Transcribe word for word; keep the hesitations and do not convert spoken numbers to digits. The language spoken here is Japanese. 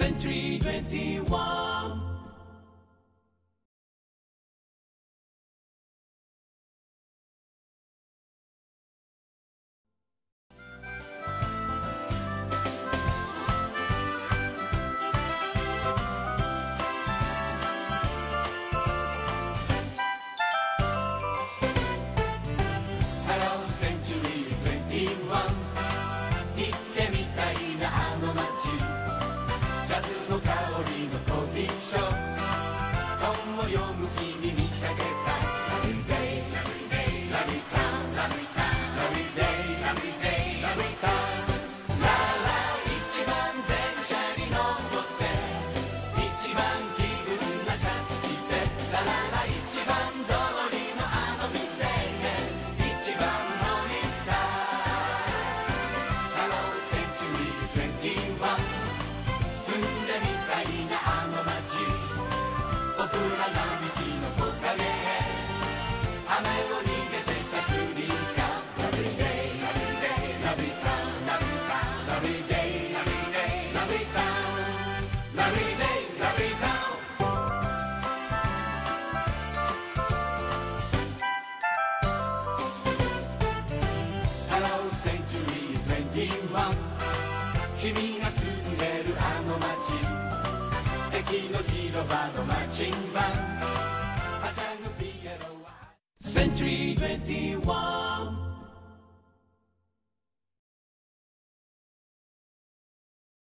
センチュリートゥエンティワン